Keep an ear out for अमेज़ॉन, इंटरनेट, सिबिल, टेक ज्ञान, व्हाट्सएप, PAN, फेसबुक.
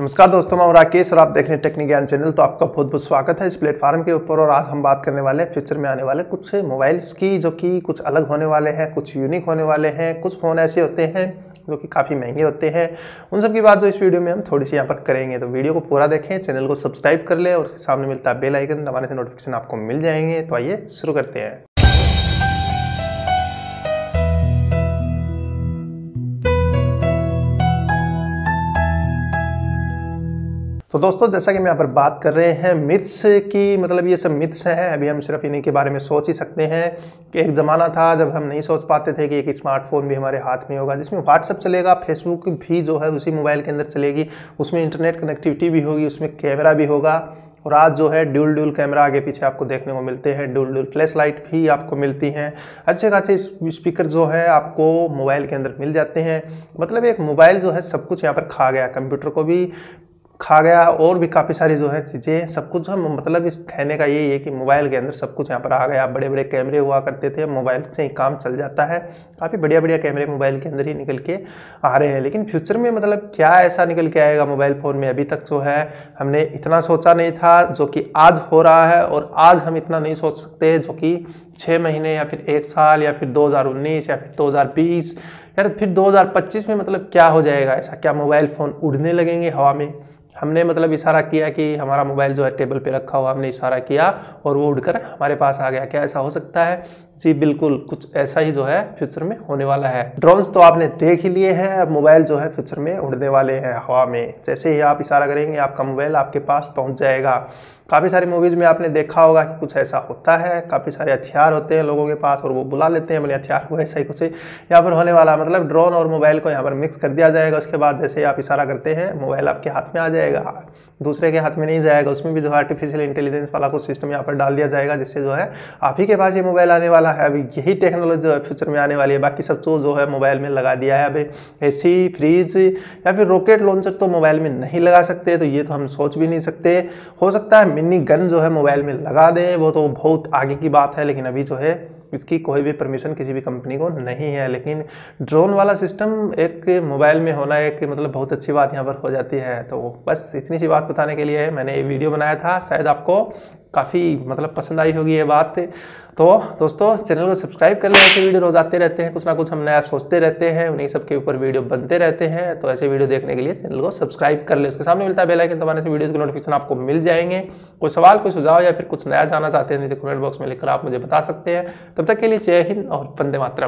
नमस्कार दोस्तों, मैं हूं राकेश और आप देख रहे हैं टेक ज्ञान चैनल। तो आपका बहुत बहुत स्वागत है इस प्लेटफॉर्म के ऊपर। और आज हम बात करने वाले हैं फ्यूचर में आने वाले कुछ मोबाइल्स की, जो कि कुछ अलग होने वाले हैं, कुछ यूनिक होने वाले हैं, कुछ फ़ोन ऐसे होते हैं जो कि काफ़ी महंगे होते हैं। उन सब की बात जो इस वीडियो में हम थोड़ी सी यहाँ पर करेंगे। तो वीडियो को पूरा देखें, चैनल को सब्सक्राइब कर लें और उसके सामने मिलता बेल आइकन दबाने से नोटिफिकेशन आपको मिल जाएंगे। तो आइए शुरू करते हैं। तो दोस्तों, जैसा कि हम यहाँ पर बात कर रहे हैं मिथ्स की, मतलब ये सब मिथ्स हैं। अभी हम सिर्फ इन्हीं के बारे में सोच ही सकते हैं कि एक ज़माना था जब हम नहीं सोच पाते थे कि एक स्मार्टफोन भी हमारे हाथ में होगा जिसमें व्हाट्सएप चलेगा, फेसबुक भी जो है उसी मोबाइल के अंदर चलेगी, उसमें इंटरनेट कनेक्टिविटी भी होगी, उसमें कैमरा भी होगा। और आज जो है ड्यूल कैमरा आगे पीछे आपको देखने को मिलते हैं, ड्यूल फ्लैश लाइट भी आपको मिलती हैं, अच्छे खासे स्पीकर जो है आपको मोबाइल के अंदर मिल जाते हैं। मतलब एक मोबाइल जो है सब कुछ यहाँ पर खा गया, कंप्यूटर को भी खा गया और भी काफ़ी सारी जो है चीज़ें, सब कुछ है। मतलब इस कहने का यही है कि मोबाइल के अंदर सब कुछ यहाँ पर आ गया। बड़े बड़े कैमरे हुआ करते थे, मोबाइल से ही काम चल जाता है, काफ़ी बढ़िया बढ़िया कैमरे मोबाइल के अंदर ही निकल के आ रहे हैं। लेकिन फ्यूचर में मतलब क्या ऐसा निकल के आएगा मोबाइल फ़ोन में, अभी तक जो है हमने इतना सोचा नहीं था जो कि आज हो रहा है। और आज हम इतना नहीं सोच सकते जो कि 6 महीने या फिर 1 साल या फिर 2019 या फिर 2020 या फिर 2025 में मतलब क्या हो जाएगा ऐसा। क्या मोबाइल फ़ोन उड़ने लगेंगे हवा में? हमने मतलब इशारा किया कि हमारा मोबाइल जो है टेबल पे रखा हुआ, हमने इशारा किया और वो उड़कर हमारे पास आ गया। क्या ऐसा हो सकता है? जी बिल्कुल, कुछ ऐसा ही जो है फ्यूचर में होने वाला है। ड्रोन्स तो आपने देख ही लिए हैं, अब मोबाइल जो है फ्यूचर में उड़ने वाले हैं हवा में। जैसे ही आप इशारा करेंगे आपका मोबाइल आपके पास पहुँच जाएगा। काफ़ी सारी मूवीज़ में आपने देखा होगा कि कुछ ऐसा होता है, काफ़ी सारे हथियार होते हैं लोगों के पास और वो बुला लेते हैं अपने हथियार को। ऐसा ही कुछ यहाँ पर होने वाला, मतलब ड्रोन और मोबाइल को यहाँ पर मिक्स कर दिया जाएगा। उसके बाद जैसे आप इशारा करते हैं मोबाइल आपके हाथ में आ जाएगा, दूसरे के हाथ में नहीं जाएगा। उसमें भी जो आर्टिफिशियल इंटेलिजेंस वाला कुछ सिस्टम यहाँ पर डाल दिया जाएगा जिससे जो है आप ही के पास ये मोबाइल आने वाला है। अभी यही टेक्नोलॉजी जो है फ्यूचर में आने वाली है। बाकी सब तो जो है मोबाइल में लगा दिया है। अभी एसी, फ्रिज या फिर रॉकेट लॉन्चर तो मोबाइल में नहीं लगा सकते, तो ये तो हम सोच भी नहीं सकते। हो सकता है मिनी गन जो है मोबाइल में लगा दें, वो तो बहुत आगे की बात है। लेकिन अभी जो है इसकी कोई भी परमिशन किसी भी कंपनी को नहीं है। लेकिन ड्रोन वाला सिस्टम एक मोबाइल में होना एक मतलब बहुत अच्छी बात यहाँ पर हो जाती है। तो बस इतनी सी बात बताने के लिए मैंने ये वीडियो बनाया था। शायद आपको काफ़ी मतलब पसंद आई होगी ये बात। तो दोस्तों, चैनल को सब्सक्राइब कर लें। ऐसे वीडियो रोज आते रहते हैं, कुछ ना कुछ हम नया सोचते रहते हैं, उन्हीं सब के ऊपर वीडियो बनते रहते हैं। तो ऐसे वीडियो देखने के लिए चैनल को सब्सक्राइब कर लें, उसके सामने मिलता है बेल आइकन दबाने से वीडियोज़ के नोटिफिकेशन आपको मिल जाएंगे। कोई सवाल, कोई सुझाव या फिर कुछ नया जानना चाहते हैं नीचे कमेंट बॉक्स में लिखकर आप मुझे बता सकते हैं। तब तक के लिए जय हिंद और वंदे मातरम।